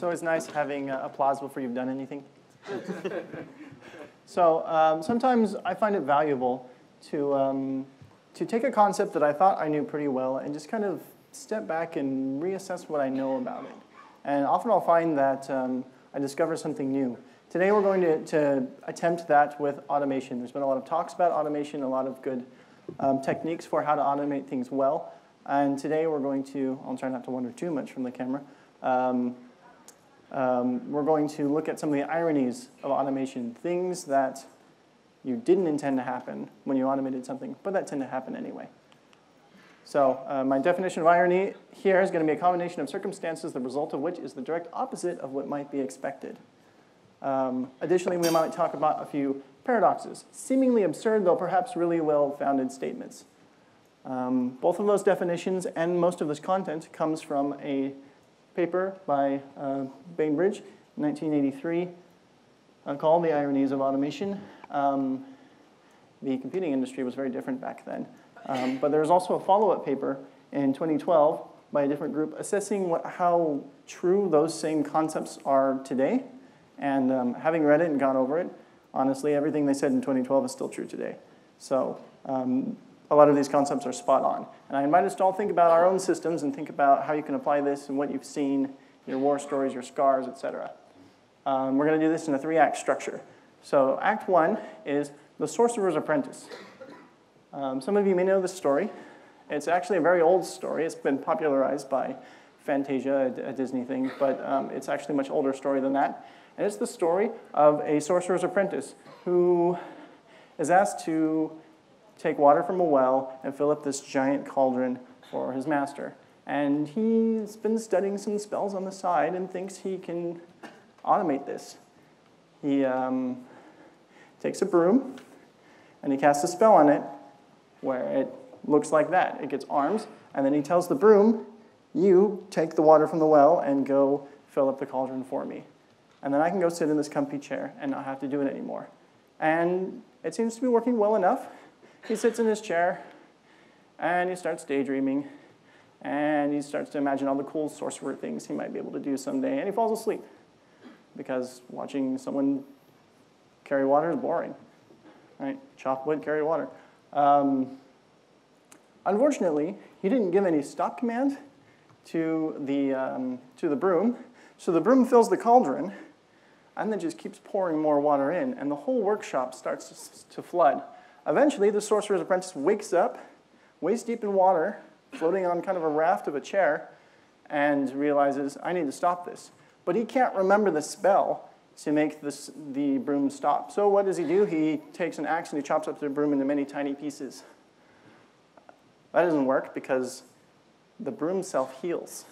It's always nice having applause before you've done anything. So sometimes I find it valuable to take a concept that I thought I knew pretty well and just kind of step back and reassess what I know about it. And often I'll find that I discover something new. Today we're going to attempt that with automation. There's been a lot of talks about automation, a lot of good techniques for how to automate things well. And today we're going to, I'll try not to wander too much from the camera, we're going to look at some of the ironies of automation, things that you didn't intend to happen when you automated something, but that tend to happen anyway. So my definition of irony here is going to be a combination of circumstances, the result of which is the direct opposite of what might be expected. Additionally, we might talk about a few paradoxes, seemingly absurd, though perhaps really well-founded statements. Both of those definitions and most of this content comes from a paper by Bainbridge in 1983 called The Ironies of Automation. The computing industry was very different back then. But there was also a follow-up paper in 2012 by a different group assessing how true those same concepts are today. And having read it and gone over it, honestly, everything they said in 2012 is still true today. So a lot of these concepts are spot on. And I invite us to all think about our own systems and think about how you can apply this and what you've seen, your war stories, your scars, et cetera. We're going to do this in a 3-act structure. So act 1 is The Sorcerer's Apprentice. Some of you may know this story. It's actually a very old story. It's been popularized by Fantasia, a Disney thing, but it's actually a much older story than that. And it's the story of a sorcerer's apprentice who is asked to take water from a well and fill up this giant cauldron for his master. And he's been studying some spells on the side and thinks he can automate this. He takes a broom and he casts a spell on it where it looks like that. It gets arms, and then he tells the broom, you take the water from the well and go fill up the cauldron for me. And then I can go sit in this comfy chair and not have to do it anymore. And it seems to be working well enough. He sits in his chair, and he starts daydreaming, and he starts to imagine all the cool sorcerer things he might be able to do someday, and he falls asleep because watching someone carry water is boring. Right? Chop wood, carry water. Unfortunately, he didn't give any stop command to the broom, so the broom fills the cauldron and then just keeps pouring more water in, and the whole workshop starts to flood. Eventually, the sorcerer's apprentice wakes up, waist deep in water, floating on kind of a raft of a chair, and realizes, I need to stop this. But he can't remember the spell to make the broom stop. So what does he do? He takes an axe and he chops up the broom into many tiny pieces. That doesn't work because the broom self-heals.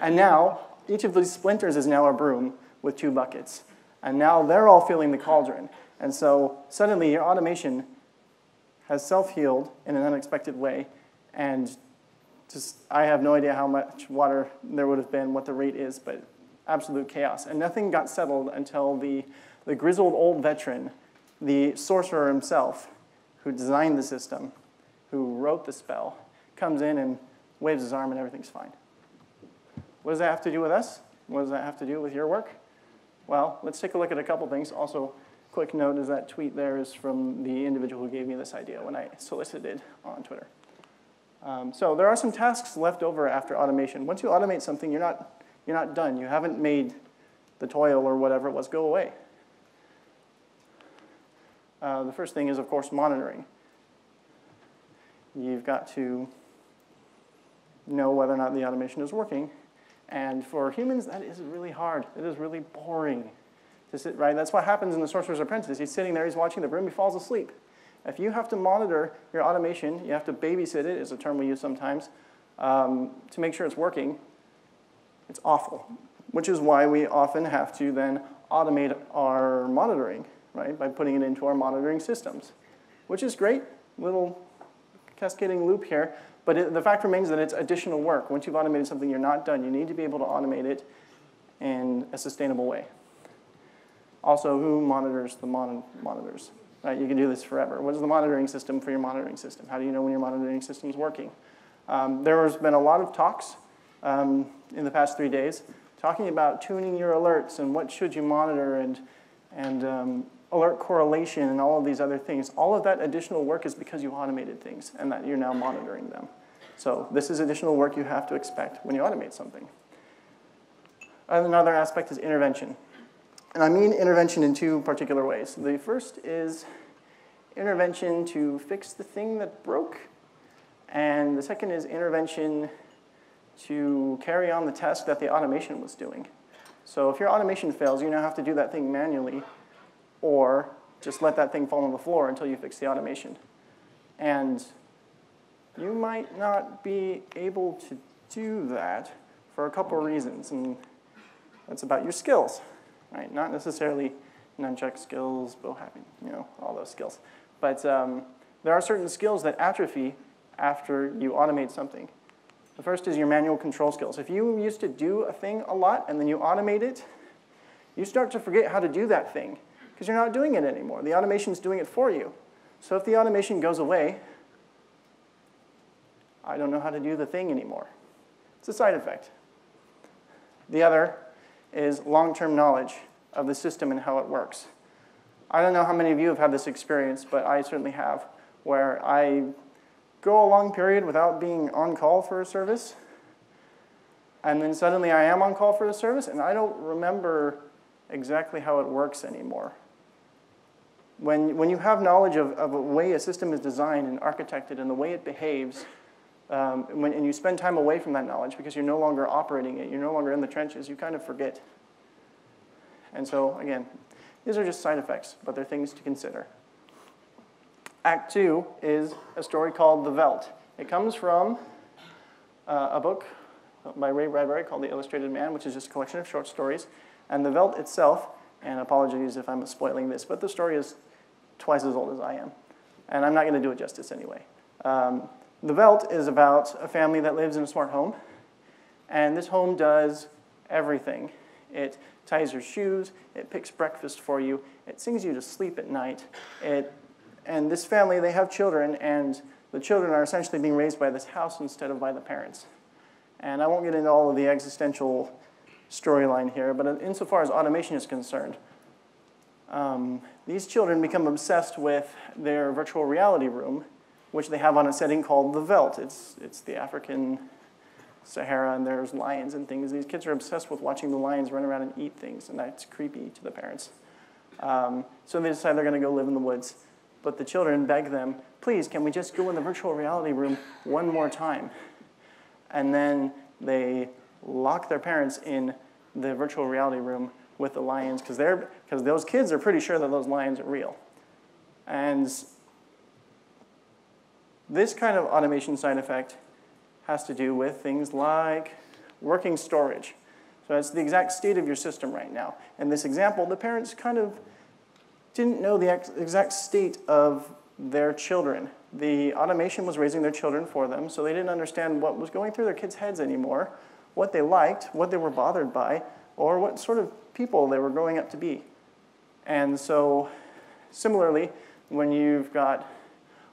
And now, each of these splinters is now a broom with 2 buckets. And now they're all filling the cauldron. And so suddenly your automation has self-healed in an unexpected way. And just I have no idea how much water there would have been, what the rate is, but absolute chaos. And nothing got settled until the grizzled old veteran, the sorcerer himself, who designed the system, who wrote the spell, comes in and waves his arm and everything's fine. What does that have to do with us? What does that have to do with your work? Well, let's take a look at a couple things. Also, quick note is that tweet there is from the individual who gave me this idea when I solicited on Twitter. So there are some tasks left over after automation. Once you automate something, you're not done. You haven't made the toil or whatever it was go away. The first thing is, of course, monitoring. You've got to know whether or not the automation is working. And for humans, that is really hard. It is really boring to sit, right? That's what happens in The Sorcerer's Apprentice. He's sitting there, he's watching the broom, he falls asleep. If you have to monitor your automation, you have to babysit it, is a term we use sometimes, to make sure it's working, it's awful. Which is why we often have to then automate our monitoring, right? By putting it into our monitoring systems, which is great, little cascading loop here. But the fact remains that it's additional work. Once you've automated something, you're not done. You need to be able to automate it in a sustainable way. Also, who monitors the monitors? Right? You can do this forever. What is the monitoring system for your monitoring system? How do you know when your monitoring system is working? There has been a lot of talks in the past 3 days talking about tuning your alerts and what should you monitor and alert correlation and all of these other things. All of that additional work is because you automated things and that you're now monitoring them. So this is additional work you have to expect when you automate something. Another aspect is intervention. And I mean intervention in two particular ways. The first is intervention to fix the thing that broke. And the second is intervention to carry on the task that the automation was doing. So if your automation fails, you now have to do that thing manually or just let that thing fall on the floor until you fix the automation. And you might not be able to do that for a couple of reasons, and that's about your skills, right? Not necessarily nunchuck skills, bowhacking, you know, all those skills. But there are certain skills that atrophy after you automate something. The first is your manual control skills. If you used to do a thing a lot and then you automate it, you start to forget how to do that thing because you're not doing it anymore. The automation's doing it for you. So if the automation goes away, I don't know how to do the thing anymore. It's a side effect. The other is long-term knowledge of the system and how it works. I don't know how many of you have had this experience, but I certainly have, where I go a long period without being on call for a service, and then suddenly I am on call for the service, and I don't remember exactly how it works anymore. When you have knowledge of a way a system is designed and architected and the way it behaves, and you spend time away from that knowledge because you're no longer operating it, you're no longer in the trenches, you kind of forget. And so, again, these are just side effects, but they're things to consider. Act 2 is a story called The Veldt. It comes from a book by Ray Bradbury called The Illustrated Man, which is just a collection of short stories. And The Veldt itself, and apologies if I'm spoiling this, but the story is twice as old as I am. And I'm not going to do it justice anyway. The Veldt is about a family that lives in a smart home. And this home does everything. It ties your shoes. It picks breakfast for you. It sings you to sleep at night. And this family, they have children, and the children are essentially being raised by this house instead of by the parents. And I won't get into all of the existential storyline here, but insofar as automation is concerned, these children become obsessed with their virtual reality room, which they have on a setting called the Veldt. It's the African Sahara, and there's lions and things. These kids are obsessed with watching the lions run around and eat things, and that's creepy to the parents. So they decide they're going to go live in the woods. But the children beg them, please, can we just go in the virtual reality room one more time? And then they lock their parents in the virtual reality room with the lions, because those kids are pretty sure that those lions are real. And this kind of automation side effect has to do with things like working storage. So it's the exact state of your system right now. In this example, the parents kind of didn't know the exact state of their children. The automation was raising their children for them, so they didn't understand what was going through their kids' heads anymore, what they liked, what they were bothered by, or what sort of people they were growing up to be. And so, similarly, when you've got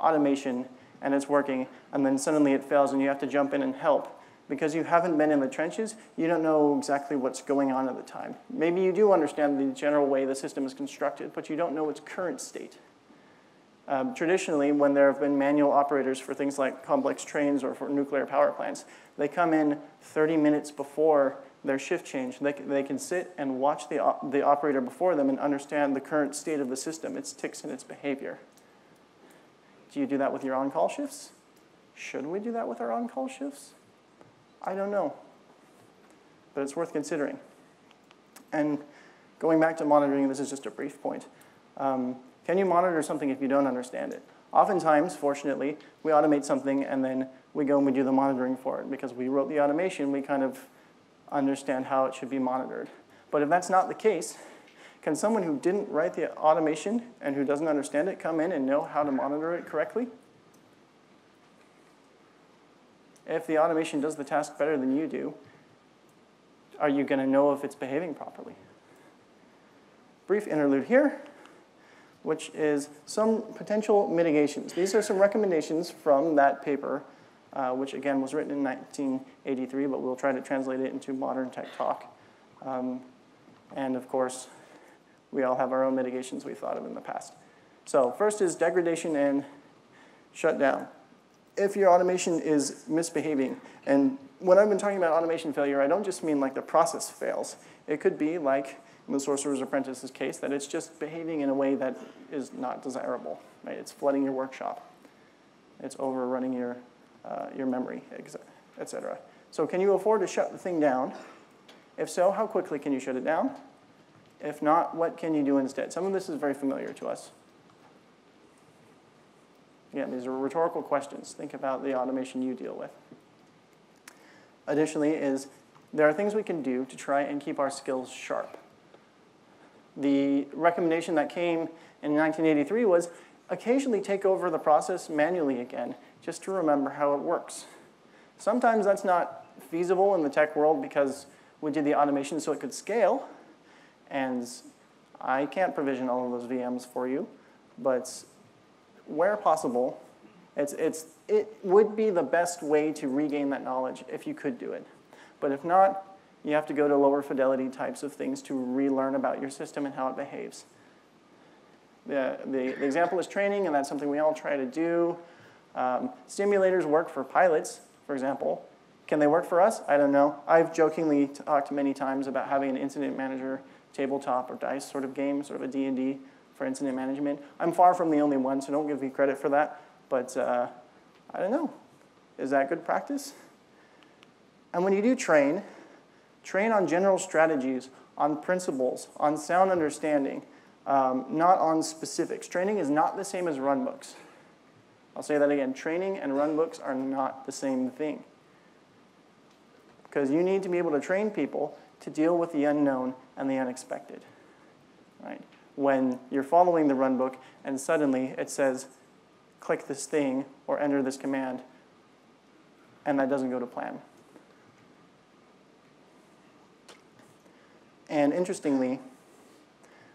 automation and it's working, and then suddenly it fails and you have to jump in and help, because you haven't been in the trenches, you don't know exactly what's going on at the time. Maybe you do understand the general way the system is constructed, but you don't know its current state. Traditionally, when there have been manual operators for things like complex trains or for nuclear power plants, they come in 30 minutes before their shift change. They can sit and watch the operator before them and understand the current state of the system, its tics and its behavior. Do you do that with your on-call shifts? Should we do that with our on-call shifts? I don't know, but it's worth considering. And going back to monitoring, this is just a brief point. Can you monitor something if you don't understand it? Oftentimes, fortunately, we automate something and then we go and we do the monitoring for it. Because we wrote the automation, we kind of understand how it should be monitored. But if that's not the case, can someone who didn't write the automation and who doesn't understand it come in and know how to monitor it correctly? If the automation does the task better than you do, are you going to know if it's behaving properly? Brief interlude here, which is some potential mitigations. These are some recommendations from that paper, which again was written in 1983, but we'll try to translate it into modern tech talk. And of course, we all have our own mitigations we've thought of in the past. So first is degradation and shutdown. If your automation is misbehaving, and when I've been talking about automation failure, I don't just mean like the process fails. It could be like in the Sorcerer's Apprentice's case that it's just behaving in a way that is not desirable. Right? It's flooding your workshop. It's overrunning your memory, et cetera. So can you afford to shut the thing down? If so, how quickly can you shut it down? If not, what can you do instead? Some of this is very familiar to us. Again, these are rhetorical questions. Think about the automation you deal with. Additionally, there are things we can do to try and keep our skills sharp. The recommendation that came in 1983 was occasionally take over the process manually again, just to remember how it works. Sometimes that's not feasible in the tech world because we did the automation so it could scale, and I can't provision all of those VMs for you, but where possible, it would be the best way to regain that knowledge if you could do it. But if not, you have to go to lower fidelity types of things to relearn about your system and how it behaves. The example is training, and that's something we all try to do. Simulators work for pilots, for example. Can they work for us? I don't know. I've jokingly talked many times about having an incident manager tabletop or dice sort of game, sort of a D&D for incident management. I'm far from the only one, so don't give me credit for that. But I don't know. Is that good practice? And when you do train, train on general strategies, on principles, on sound understanding, not on specifics. Training is not the same as runbooks. I'll say that again. Training and runbooks are not the same thing. Because you need to be able to train people to deal with the unknown and the unexpected. Right? When you're following the runbook and suddenly it says, click this thing or enter this command, and that doesn't go to plan. And interestingly,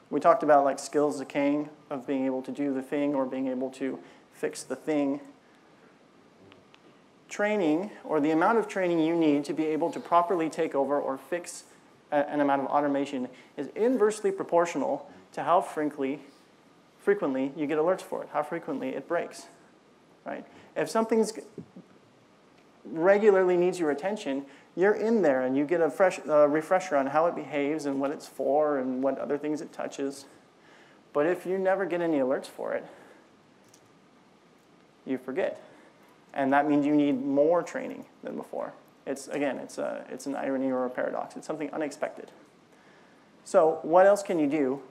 we talked about like skills decaying of being able to do the thing or being able to fix the thing. Training, or the amount of training you need to be able to properly take over or fix an amount of automation, is inversely proportional to how frequently you get alerts for it, how frequently it breaks. Right? If something regularly needs your attention, you're in there and you get a refresher on how it behaves and what it's for and what other things it touches. But if you never get any alerts for it, you forget. And that means you need more training than before. It's an irony or a paradox. It's something unexpected. So what else can you do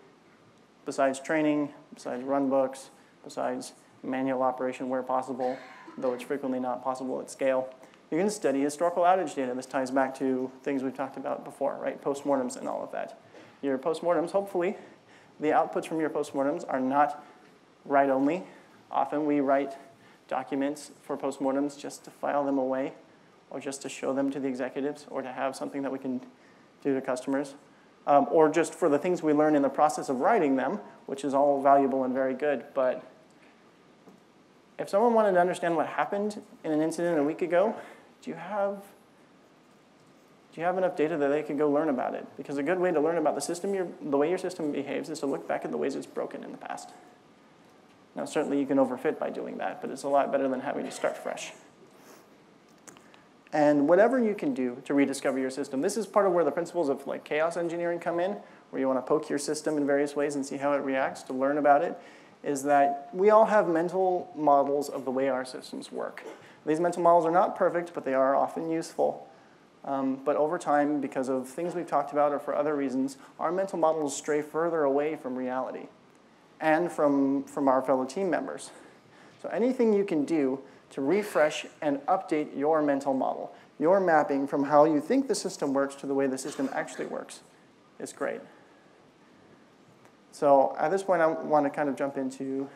besides training, besides runbooks, besides manual operation where possible, though it's frequently not possible at scale? You're going to study historical outage data. This ties back to things we've talked about before, right? Postmortems and all of that. Your postmortems, hopefully, the outputs from your postmortems are not write only. Often we write documents for postmortems just to file them away or just to show them to the executives or to have something that we can do to customers, or just for the things we learn in the process of writing them, which is all valuable and very good. But if someone wanted to understand what happened in an incident a week ago, do you have enough data that they can go learn about it? Because a good way to learn about the system, the way your system behaves, is to look back at the ways it's broken in the past. Now, certainly you can overfit by doing that, but it's a lot better than having to start fresh. And whatever you can do to rediscover your system, this is part of where the principles of like chaos engineering come in, where you want to poke your system in various ways and see how it reacts to learn about it, is that we all have mental models of the way our systems work. These mental models are not perfect, but they are often useful. But over time, because of things we've talked about or for other reasons, our mental models stray further away from reality and from our fellow team members. So anything you can do to refresh and update your mental model, your mapping from how you think the system works to the way the system actually works, is great. So at this point, I want to kind of jump into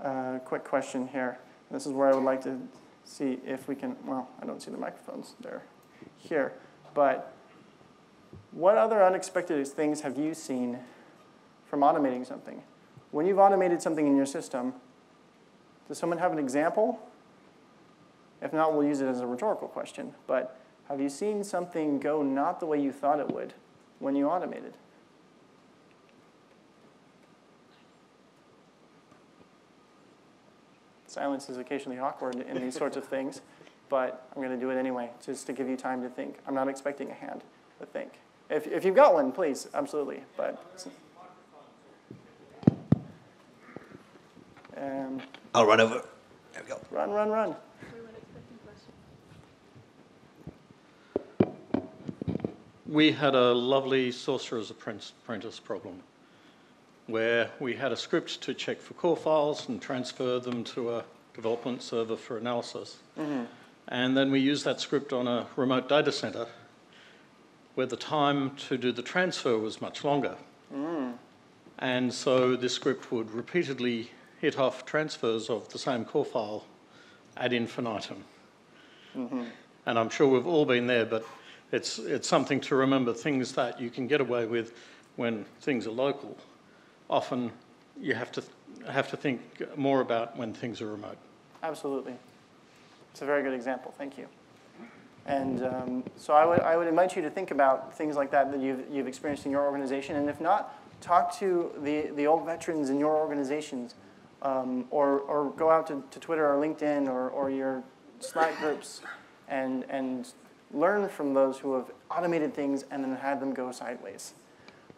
a quick question here. This is where I would like to see if we can, well, I don't see the microphones there, here, but what other unexpected things have you seen from automating something? When you've automated something in your system, does someone have an example? If not, we'll use it as a rhetorical question. But Have you seen something go not the way you thought it would when you automated? Silence is occasionally awkward in these sorts of things, but I'm going to do it anyway, just to give you time to think. I'm not expecting a hand to think. If you've got one, please, absolutely. But I'll run over. There we go. Run, run, run. We had a lovely Sorcerer's Apprentice problem where we had a script to check for core files and transfer them to a development server for analysis. Mm-hmm. And then we used that script on a remote data center where the time to do the transfer was much longer. Mm. And so this script would repeatedly hit off transfers of the same core file ad infinitum. Mm-hmm. And I'm sure we've all been there, but it's something to remember. Things that you can get away with when things are local, often you have to think more about when things are remote. Absolutely. It's a very good example. Thank you. And so I would invite you to think about things like that that you've experienced in your organization. And if not, talk to the old veterans in your organizations, or go out to Twitter or LinkedIn or your Slack groups and learn from those who have automated things and then had them go sideways.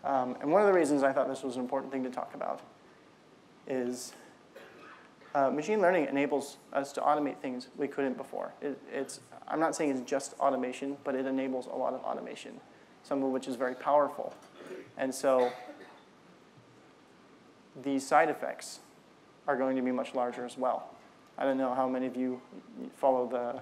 And one of the reasons I thought this was an important thing to talk about is machine learning enables us to automate things we couldn't before. I'm not saying it's just automation, but it enables a lot of automation, some of which is very powerful. And so the side effects are going to be much larger as well. I don't know how many of you follow the,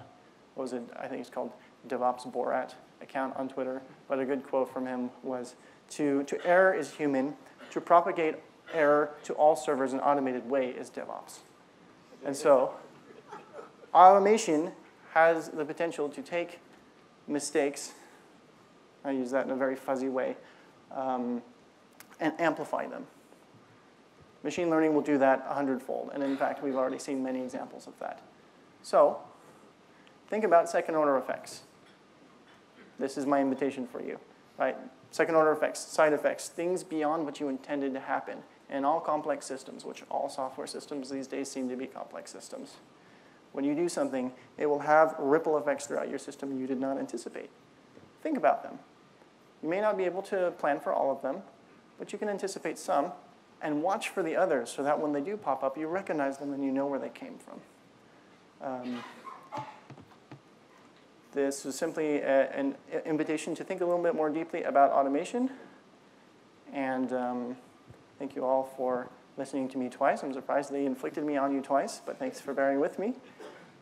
what was it, I think it's called DevOps Borat account on Twitter, but a good quote from him was, to err is human, to propagate error to all servers in an automated way is DevOps. And so automation has the potential to take mistakes, I use that in a very fuzzy way, and amplify them. Machine learning will do that 100-fold, and in fact, we've already seen many examples of that. So think about second-order effects. This is my invitation for you, right? Second-order effects, side effects, things beyond what you intended to happen in all complex systems, which all software systems these days seem to be complex systems. When you do something, it will have ripple effects throughout your system you did not anticipate. Think about them. You may not be able to plan for all of them, but you can anticipate some and watch for the others so that when they do pop up, you recognize them and you know where they came from. This is simply an invitation to think a little bit more deeply about automation. And thank you all for listening to me twice. I'm surprised they inflicted me on you twice, but thanks for bearing with me.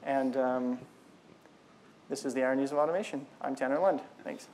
And this is The Ironies of Automation. I'm Tanner Lund. Thanks.